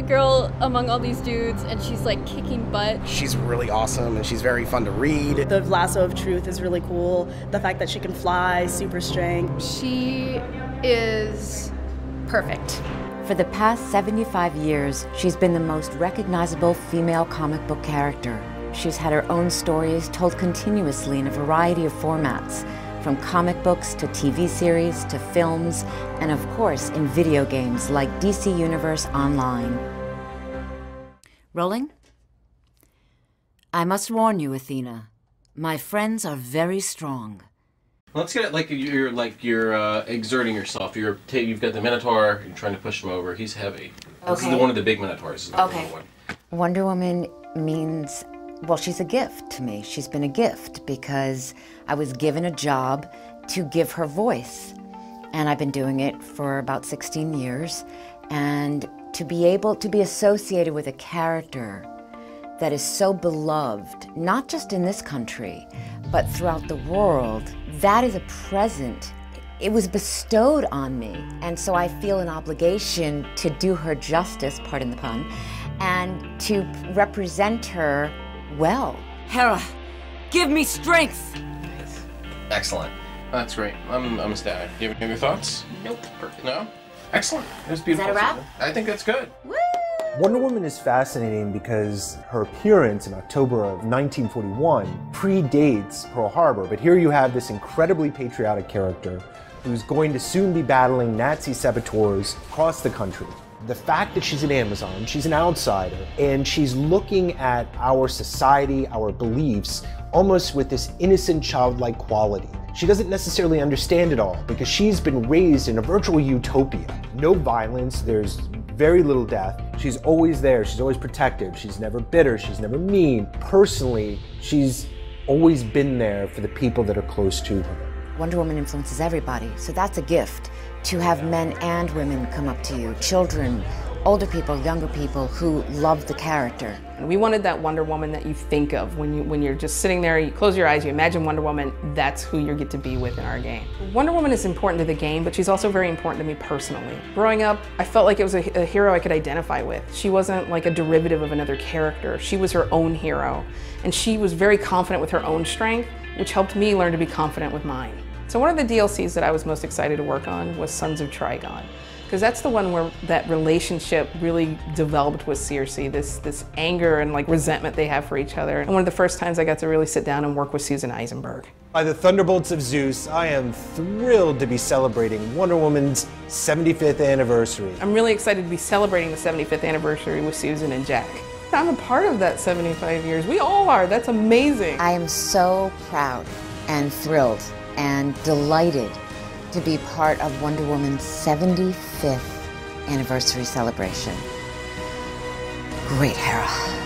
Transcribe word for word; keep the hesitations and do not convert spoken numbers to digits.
a girl among all these dudes, and she's like kicking butt. She's really awesome, and she's very fun to read. The lasso of truth is really cool. The fact that she can fly, super strength. She is perfect. For the past seventy-five years, she's been the most recognizable female comic book character. She's had her own stories told continuously in a variety of formats, from comic books to T V series to films, and of course in video games like D C Universe Online. Rolling? I must warn you, Athena. My friends are very strong. Let's get it like you're like you're uh, exerting yourself. You're you've got the Minotaur. You're trying to push him over. He's heavy. Okay. This is the one of the big Minotaurs. This is the okay. One. Wonder Woman means, well, she's a gift to me. She's been a gift because I was given a job to give her voice, and I've been doing it for about sixteen years. And to be able to be associated with a character that is so beloved, not just in this country, but throughout the world, that is a present. It was bestowed on me, and so I feel an obligation to do her justice, pardon the pun, and to represent her well. Hera, give me strength! Nice. Excellent. That's great. I'm, I'm ecstatic. Do you have any other thoughts? Nope. No? Excellent. It was beautiful. Is that a wrap? I think that's good. Woo! Wonder Woman is fascinating because her appearance in October of nineteen forty-one predates Pearl Harbor, but here you have this incredibly patriotic character who's going to soon be battling Nazi saboteurs across the country. The fact that she's an Amazon, she's an outsider, and she's looking at our society, our beliefs, almost with this innocent childlike quality. She doesn't necessarily understand it all because she's been raised in a virtual utopia. No violence, there's very little death. She's always there, she's always protective, she's never bitter, she's never mean. Personally, she's always been there for the people that are close to her. Wonder Woman influences everybody, so that's a gift. To have men and women come up to you, children, older people, younger people who love the character. We wanted that Wonder Woman that you think of when, you, when you're just sitting there, you close your eyes, you imagine Wonder Woman, that's who you get to be with in our game. Wonder Woman is important to the game, but she's also very important to me personally. Growing up, I felt like it was a, a hero I could identify with. She wasn't like a derivative of another character. She was her own hero, and she was very confident with her own strength, which helped me learn to be confident with mine. So one of the D L Cs that I was most excited to work on was Sons of Trigon, because that's the one where that relationship really developed with Circe, this, this anger and like resentment they have for each other. And one of the first times I got to really sit down and work with Susan Eisenberg. By the thunderbolts of Zeus, I am thrilled to be celebrating Wonder Woman's seventy-fifth anniversary. I'm really excited to be celebrating the seventy-fifth anniversary with Susan and Jack. I'm a part of that seventy-five years. We all are. That's amazing. I am so proud and thrilled and delighted to be part of Wonder Woman's seventy-fifth anniversary celebration. Great Hera.